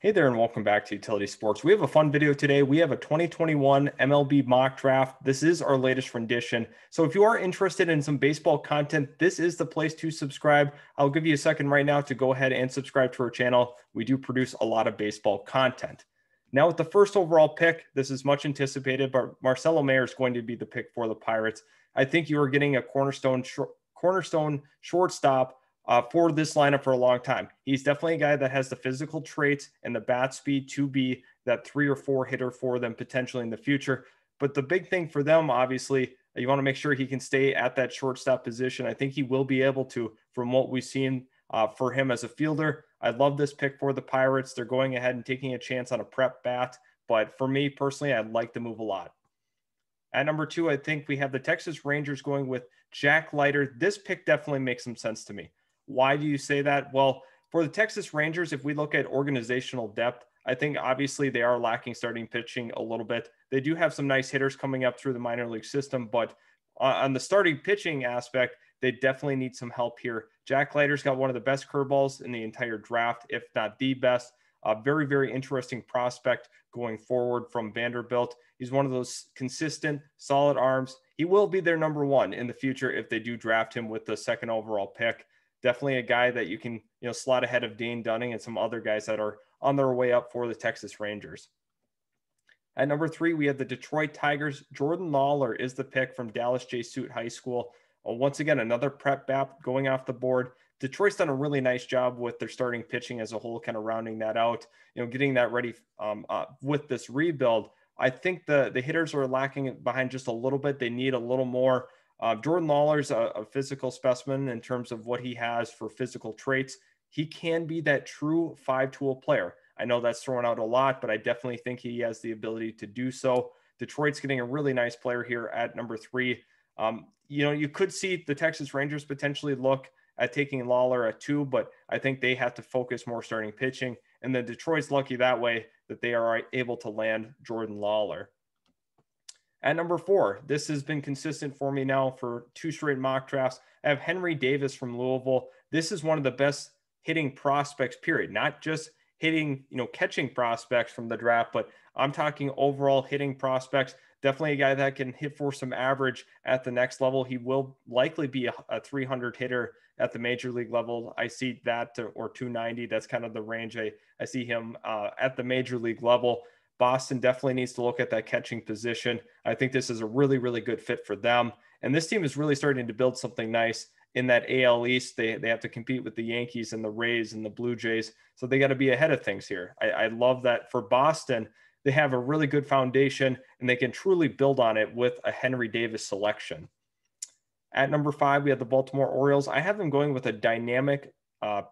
Hey there and welcome back to Utility Sports. We have a fun video today. We have a 2021 MLB mock draft. This is our latest rendition. So if you are interested in some baseball content, this is the place to subscribe. I'll give you a second right now to go ahead and subscribe to our channel. We do produce a lot of baseball content. Now with the first overall pick, this is much anticipated, but Marcelo Mayer is going to be the pick for the Pirates. I think you are getting a cornerstone shortstop for this lineup for a long time. He's definitely a guy that has the physical traits and the bat speed to be that 3 or 4 hitter for them potentially in the future. But the big thing for them, obviously, you want to make sure he can stay at that shortstop position. I think he will be able to, from what we've seen for him as a fielder. I love this pick for the Pirates. They're going ahead and taking a chance on a prep bat. But for me personally, I like the move a lot. At number 2, I think we have the Texas Rangers going with Jack Leiter. This pick definitely makes some sense to me. Why do you say that? Well, for the Texas Rangers, if we look at organizational depth, I think obviously they are lacking starting pitching a little bit. They do have some nice hitters coming up through the minor league system, but on the starting pitching aspect, they definitely need some help here. Jack Leiter's got one of the best curveballs in the entire draft, if not the best. A very, very interesting prospect going forward from Vanderbilt. He's one of those consistent, solid arms. He will be their number 1 in the future if they do draft him with the 2nd overall pick. Definitely a guy that you can, slot ahead of Dane Dunning and some other guys that are on their way up for the Texas Rangers. At number 3, we have the Detroit Tigers. Jordan Lawler is the pick from Dallas Jesuit High School. Once again, another prep bat going off the board. Detroit's done a really nice job with their starting pitching as a whole, kind of rounding that out, getting that ready with this rebuild. I think the hitters are lacking behind just a little bit. They need a little more. Jordan Lawler's a physical specimen in terms of what he has for physical traits. He can be that true 5-tool player. I know that's thrown out a lot, but I definitely think he has the ability to do so. Detroit's getting a really nice player here at number 3. You could see the Texas Rangers potentially look at taking Lawler at 2, but I think they have to focus more starting pitching. And then Detroit's lucky that way that they are able to land Jordan Lawler. At number 4, this has been consistent for me now for 2 straight mock drafts. I have Henry Davis from Louisville. This is one of the best hitting prospects, period. Not just hitting, catching prospects from the draft, but I'm talking overall hitting prospects. Definitely a guy that can hit for some average at the next level. He will likely be a 300 hitter at the major league level. I see that, or 290. That's kind of the range I see him at the major league level. Boston definitely needs to look at that catching position. I think this is a really, really good fit for them. And this team is really starting to build something nice in that AL East. They have to compete with the Yankees and the Rays and the Blue Jays. So they got to be ahead of things here. I love that for Boston. They have a really good foundation and they can truly build on it with a Henry Davis selection. At number 5, we have the Baltimore Orioles. I have them going with a dynamic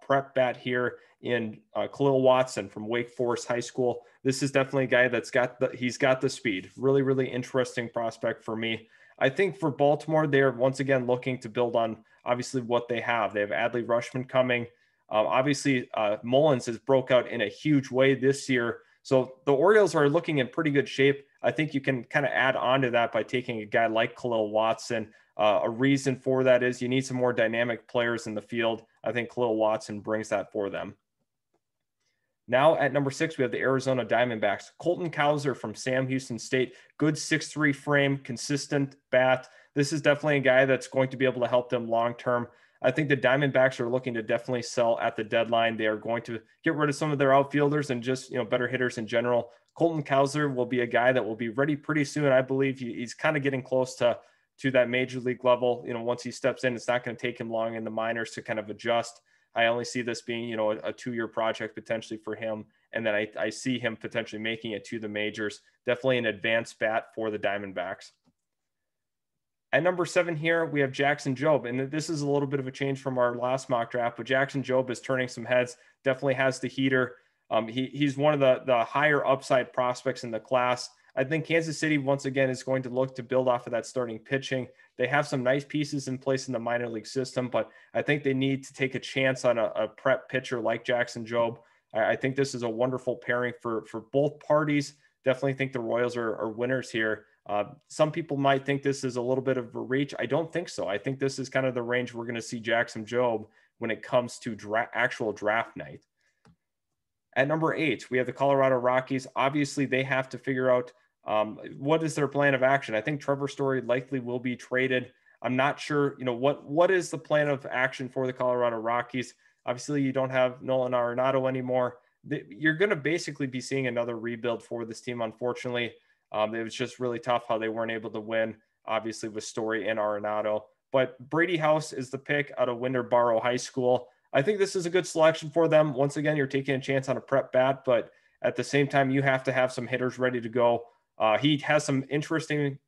prep bat here in Khalil Watson from Wake Forest High School. This is definitely a guy that's got the speed. Really, really interesting prospect for me. I think for Baltimore, they're once again looking to build on obviously what they have. They have Adley Ruschman coming. Mullins has broke out in a huge way this year. So the Orioles are looking in pretty good shape. I think you can kind of add on to that by taking a guy like Khalil Watson. A reason for that is you need some more dynamic players in the field. I think Khalil Watson brings that for them. Now at number 6, we have the Arizona Diamondbacks. Colton Cowser from Sam Houston State. Good 6'3" frame, consistent bat. This is definitely a guy that's going to be able to help them long-term. I think the Diamondbacks are looking to definitely sell at the deadline. They are going to get rid of some of their outfielders and just, better hitters in general. Colton Cowser will be a guy that will be ready pretty soon. I believe he's kind of getting close to that major league level. Once he steps in, it's not going to take him long in the minors to kind of adjust. I only see this being, a 2-year project potentially for him. And then I see him potentially making it to the majors. Definitely an advanced bat for the Diamondbacks. At number 7 here, we have Jackson Jobe. And this is a little bit of a change from our last mock draft, but Jackson Jobe is turning some heads, definitely has the heater. He's one of the higher upside prospects in the class. I think Kansas City, once again, is going to look to build off of that starting pitching. They have some nice pieces in place in the minor league system, but I think they need to take a chance on a prep pitcher like Jackson Jobe. I think this is a wonderful pairing for both parties. Definitely think the Royals are winners here. Some people might think this is a little bit of a reach. I don't think so. I think this is kind of the range we're going to see Jackson Jobe when it comes to actual draft night. At number 8, we have the Colorado Rockies. Obviously, they have to figure out what is their plan of action. I think Trevor Story likely will be traded. I'm not sure, what is the plan of action for the Colorado Rockies? Obviously, you don't have Nolan Arenado anymore. You're going to basically be seeing another rebuild for this team, unfortunately. It was just really tough how they weren't able to win, obviously, with Story and Arenado. But Brady House is the pick out of Winder Barrow High School. I think this is a good selection for them. Once again, you're taking a chance on a prep bat, but at the same time, you have to have some hitters ready to go. He has some interesting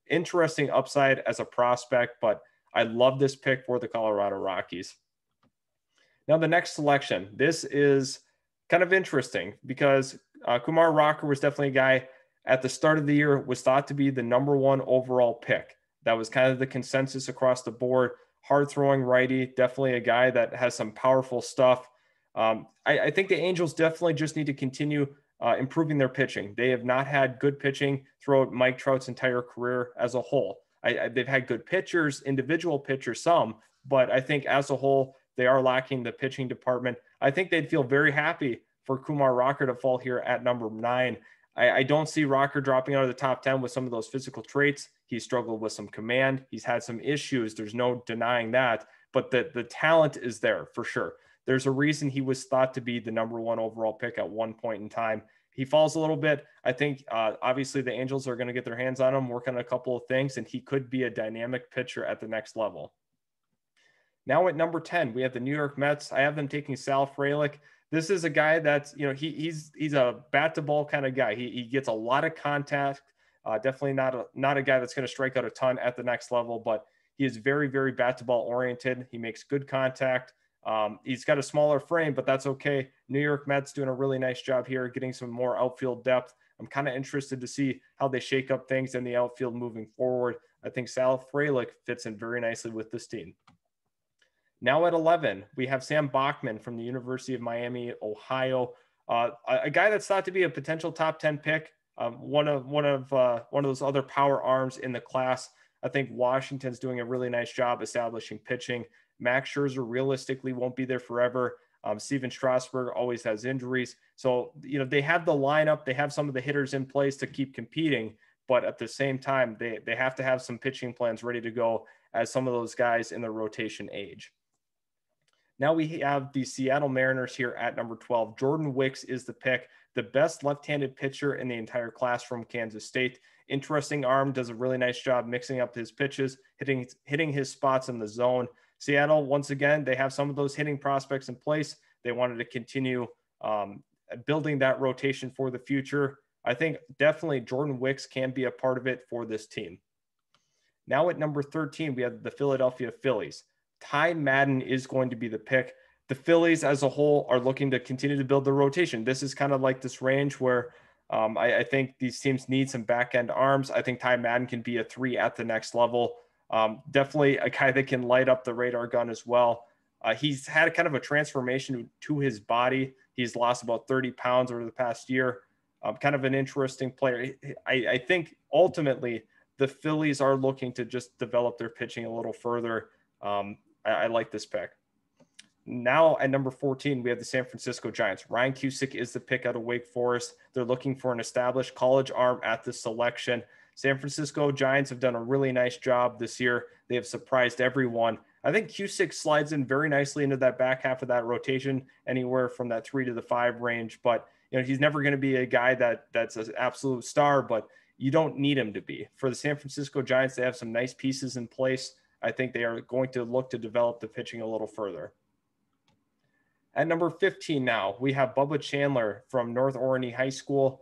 upside as a prospect, but I love this pick for the Colorado Rockies. Now, the next selection, this is kind of interesting because Kumar Rocker was definitely a guy at the start of the year was thought to be the number one overall pick. That was kind of the consensus across the board. Hard-throwing righty, definitely a guy that has some powerful stuff. I think the Angels definitely just need to continue improving their pitching. They have not had good pitching throughout Mike Trout's entire career as a whole. They've had good pitchers, individual pitchers, some, but I think as a whole, they are lacking the pitching department. I think they'd feel very happy for Kumar Rocker to fall here at number 9. I don't see Rocker dropping out of the top 10 with some of those physical traits. He struggled with some command. He's had some issues. There's no denying that, but the talent is there for sure. There's a reason he was thought to be the number one overall pick at one point in time. He falls a little bit. I think obviously the Angels are going to get their hands on him, work on a couple of things, and he could be a dynamic pitcher at the next level. Now at number 10, we have the New York Mets. I have them taking Sal Frelick. This is a guy that's, he's a bat-to-ball kind of guy. He gets a lot of contact. Definitely not a guy that's going to strike out a ton at the next level, but he is very, very bat-to-ball oriented. He makes good contact. He's got a smaller frame, but that's okay. New York Mets doing a really nice job here, getting some more outfield depth. I'm kind of interested to see how they shake up things in the outfield moving forward. I think Sal Frelick fits in very nicely with this team. Now at 11, we have Sam Bachman from the University of Miami, Ohio, a guy that's thought to be a potential top 10 pick. One of those other power arms in the class. I think Washington's doing a really nice job establishing pitching. Max Scherzer realistically won't be there forever. Steven Strasburg always has injuries. So, they have the lineup. They have some of the hitters in place to keep competing, but at the same time, they have to have some pitching plans ready to go as some of those guys in the rotation age. Now we have the Seattle Mariners here at number 12. Jordan Wicks is the pick, the best left-handed pitcher in the entire class from Kansas State. Interesting arm, does a really nice job mixing up his pitches, hitting his spots in the zone. Seattle, once again, they have some of those hitting prospects in place. They wanted to continue building that rotation for the future. I think definitely Jordan Wicks can be a part of it for this team. Now at number 13, we have the Philadelphia Phillies. Ty Madden is going to be the pick. The Phillies as a whole are looking to continue to build the rotation. This is kind of like this range where I think these teams need some back-end arms. I think Ty Madden can be a 3 at the next level. Definitely a guy that can light up the radar gun as well. He's had kind of a transformation to his body. He's lost about 30 pounds over the past year. Kind of an interesting player. I think ultimately the Phillies are looking to just develop their pitching a little further. I like this pick. Now at number 14, we have the San Francisco Giants. Ryan Cusick is the pick out of Wake Forest. They're looking for an established college arm at this selection. San Francisco Giants have done a really nice job this year. They have surprised everyone. I think Cusick slides in very nicely into that back half of that rotation, anywhere from that 3 to the 5 range. But he's never going to be a guy that's an absolute star, but you don't need him to be. For the San Francisco Giants, they have some nice pieces in place. I think they are going to look to develop the pitching a little further. At number 15 now, we have Bubba Chandler from North Orange High School.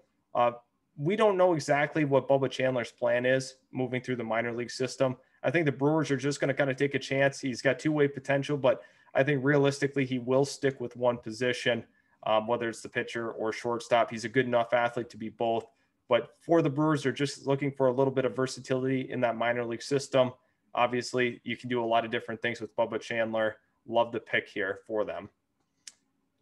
We don't know exactly what Bubba Chandler's plan is moving through the minor league system. I think the Brewers are just going to kind of take a chance. He's got two-way potential, but I think realistically he will stick with one position, whether it's the pitcher or shortstop. He's a good enough athlete to be both. But for the Brewers, they're just looking for a little bit of versatility in that minor league system. Obviously, you can do a lot of different things with Bubba Chandler. Love the pick here for them.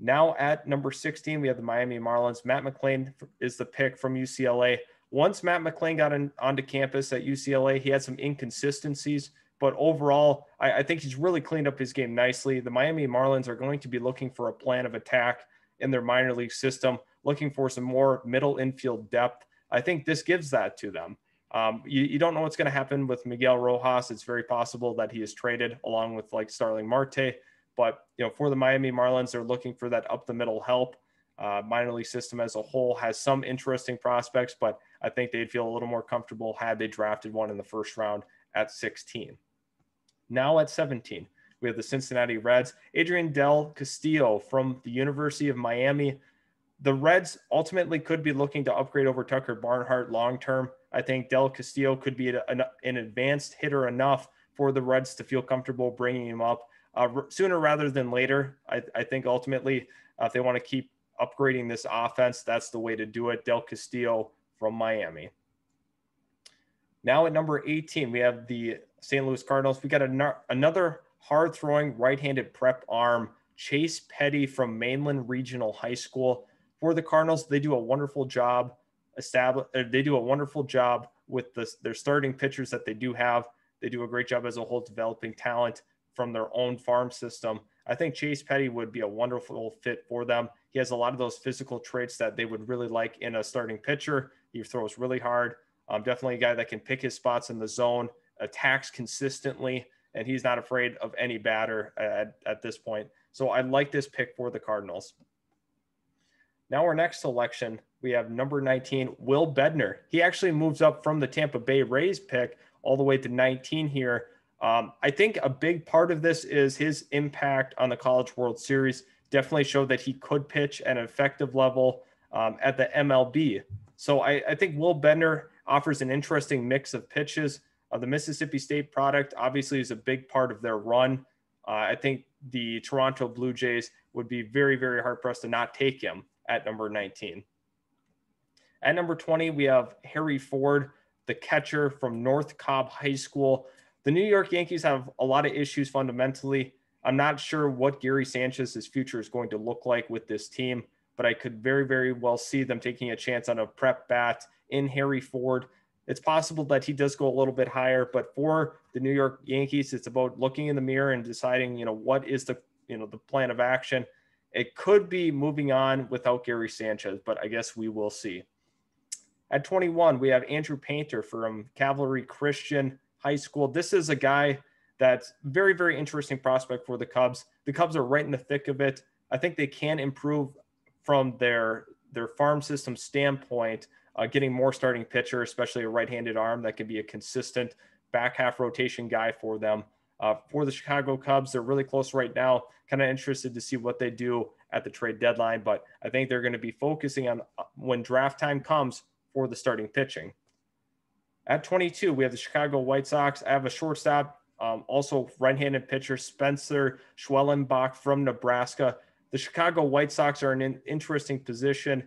Now at number 16, we have the Miami Marlins. Matt McLain is the pick from UCLA. Once Matt McLain got onto campus at UCLA, he had some inconsistencies, but overall, I think he's really cleaned up his game nicely. The Miami Marlins are going to be looking for a plan of attack in their minor league system. looking for some more middle infield depth. I think this gives that to them. You don't know what's going to happen with Miguel Rojas. It's very possible that he is traded along with like Starling Marte, but you know, for the Miami Marlins, they're looking for that up the middle help. Minor league system as a whole has some interesting prospects, but I think they'd feel a little more comfortable had they drafted one in the first round at 16. Now at 17, we have the Cincinnati Reds, Adrian Del Castillo from the University of Miami. The Reds ultimately could be looking to upgrade over Tucker Barnhart long-term. I think Del Castillo could be an advanced hitter enough for the Reds to feel comfortable bringing him up sooner rather than later. I think ultimately if they want to keep upgrading this offense, that's the way to do it. Del Castillo from Miami. Now at number 18, we have the St. Louis Cardinals. We got another hard-throwing right-handed prep arm, Chase Petty from Mainland Regional High School. For the Cardinals, they do a wonderful job with their starting pitchers that they do have. They do a great job as a whole developing talent from their own farm system. I think Chase Petty would be a wonderful fit for them. He has a lot of those physical traits that they would really like in a starting pitcher. He throws really hard. Definitely a guy that can pick his spots in the zone, attacks consistently, and he's not afraid of any batter at this point. So I like this pick for the Cardinals. Now our next selection, we have number 19, Will Bednar. He actually moves up from the Tampa Bay Rays pick all the way to 19 here. I think a big part of this is his impact on the College World Series. Definitely showed that he could pitch at an effective level at the MLB. So I think Will Bednar offers an interesting mix of pitches. The Mississippi State product obviously is a big part of their run. I think the Toronto Blue Jays would be very, very hard-pressed to not take him at number 19. At number 20, we have Harry Ford, the catcher from North Cobb High School. The New York Yankees have a lot of issues fundamentally. I'm not sure what Gary Sanchez's future is going to look like with this team, but I could very, very well see them taking a chance on a prep bat in Harry Ford. It's possible that he does go a little bit higher, but for the New York Yankees, it's about looking in the mirror and deciding, what is the plan of action. It could be moving on without Gary Sanchez, but I guess we will see. At 21, we have Andrew Painter from Calvary Christian High School. This is a guy that's very, very interesting prospect for the Cubs. The Cubs are right in the thick of it. I think they can improve from their farm system standpoint, getting more starting pitcher, especially a right-handed arm that could be a consistent back half rotation guy for them. For the Chicago Cubs, they're really close right now. Kind of interested to see what they do at the trade deadline, but I think they're going to be focusing on when draft time comes for the starting pitching. At 22, we have the Chicago White Sox. I have a shortstop, also right-handed pitcher, Spencer Schwellenbach from Nebraska. The Chicago White Sox are in an interesting position.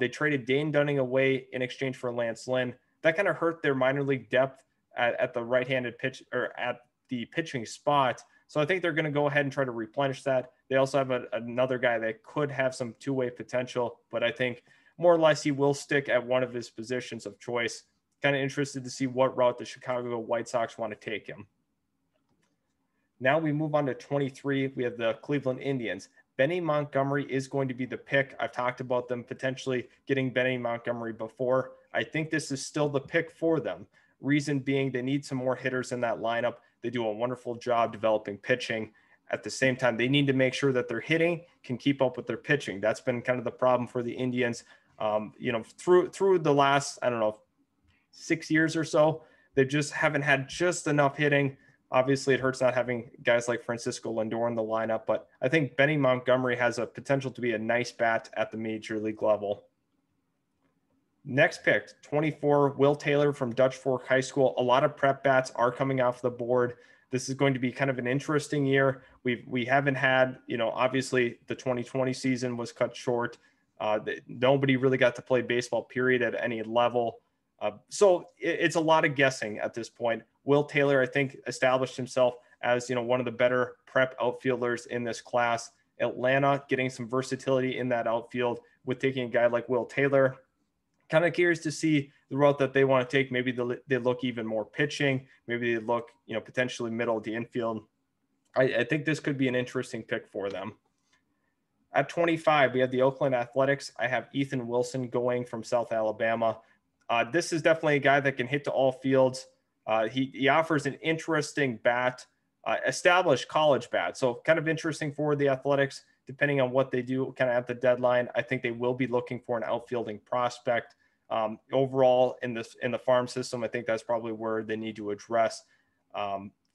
They traded Dane Dunning away in exchange for Lance Lynn. That kind of hurt their minor league depth at the right-handed pitch or at the pitching spot. So I think they're going to go ahead and try to replenish that. They also have another guy that could have some two-way potential, but I think more or less he will stick at one of his positions of choice. Kind of interested to see what route the Chicago White Sox want to take him. Now we move on to 23. We have the Cleveland Indians. Benny Montgomery is going to be the pick. I've talked about them potentially getting Benny Montgomery before. I think this is still the pick for them. Reason being, they need some more hitters in that lineup. They do a wonderful job developing pitching. At the same time, they need to make sure that their hitting can keep up with their pitching. That's been kind of the problem for the Indians. Through the last, 6 years or so, they just haven't had just enough hitting. Obviously, it hurts not having guys like Francisco Lindor in the lineup, but I think Benny Montgomery has a potential to be a nice bat at the major league level. Next pick, 24, Will Taylor from Dutch Fork High School. A lot of prep bats are coming off the board. This is going to be kind of an interesting year. We haven't had, obviously the 2020 season was cut short. Nobody really got to play baseball, period, at any level. So it's a lot of guessing at this point. Will Taylor, I think, established himself as, one of the better prep outfielders in this class. Atlanta getting some versatility in that outfield with taking a guy like Will Taylor. Kind of curious to see the route that they want to take. Maybe they look even more pitching. Maybe they look, potentially middle to infield. I think this could be an interesting pick for them. At 25, we have the Oakland Athletics. I have Ethan Wilson going from South Alabama. This is definitely a guy that can hit to all fields. He offers an interesting bat, established college bat. So kind of interesting for the Athletics, depending on what they do kind of at the deadline. I think they will be looking for an outfielding prospect. Overall in the farm system, I think that's probably where they need to address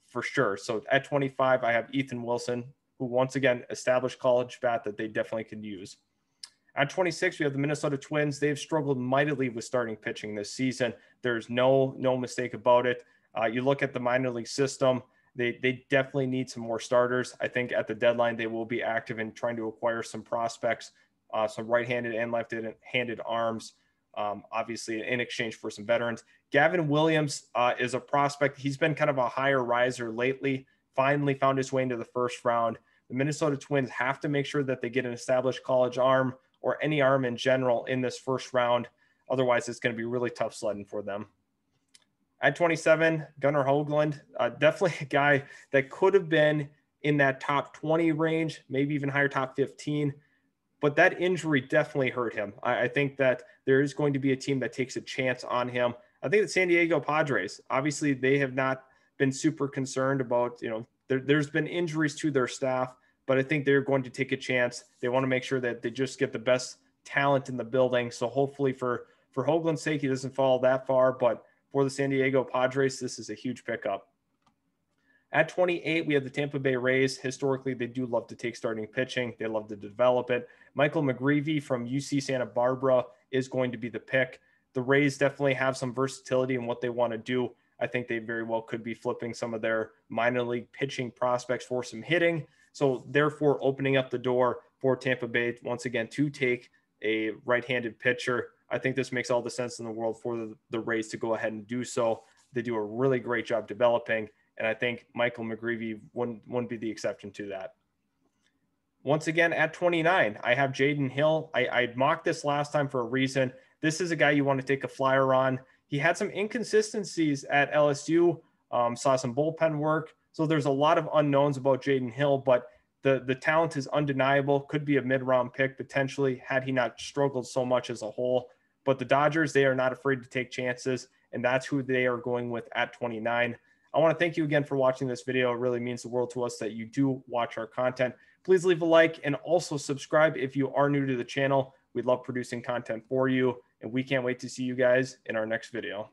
for sure. So at 25, I have Ethan Wilson, who once again, established college bat that they definitely could use. At 26, we have the Minnesota Twins. They've struggled mightily with starting pitching this season. There's no mistake about it. You look at the minor league system, they definitely need some more starters. I think at the deadline, they will be active in trying to acquire some prospects, some right-handed and left-handed arms, obviously in exchange for some veterans. Gavin Williams is a prospect. He's been kind of a higher riser lately, finally found his way into the first round. The Minnesota Twins have to make sure that they get an established college arm or any arm in general in this first round. Otherwise, it's going to be really tough sledding for them. At 27, Gunnar Hoglund, definitely a guy that could have been in that top 20 range, maybe even higher, top 15. But that injury definitely hurt him. I think that there is going to be a team that takes a chance on him. I think the San Diego Padres, obviously, they have not been super concerned about, there's been injuries to their staff. But I think they're going to take a chance. They want to make sure that they just get the best talent in the building. So hopefully for Hoglund's sake, he doesn't fall that far. But for the San Diego Padres, this is a huge pickup. At 28, we have the Tampa Bay Rays. Historically, they do love to take starting pitching. They love to develop it. Michael McGreevy from UC Santa Barbara is going to be the pick. The Rays definitely have some versatility in what they want to do. I think they very well could be flipping some of their minor league pitching prospects for some hitting. So therefore opening up the door for Tampa Bay once again to take a right-handed pitcher. I think this makes all the sense in the world for the Rays to go ahead and do so. They do a really great job developing, and I think Michael McGreevy wouldn't be the exception to that. Once again, at 29, I have Jaden Hill. I mocked this last time for a reason. This is a guy you want to take a flyer on. He had some inconsistencies at LSU, saw some bullpen work. So there's a lot of unknowns about Jaden Hill, but the talent is undeniable. Could be a mid-round pick potentially had he not struggled so much as a whole. But the Dodgers, they are not afraid to take chances, and that's who they are going with at 29. I want to thank you again for watching this video. It really means the world to us that you do watch our content. Please leave a like and also subscribe if you are new to the channel. We love producing content for you, and we can't wait to see you guys in our next video.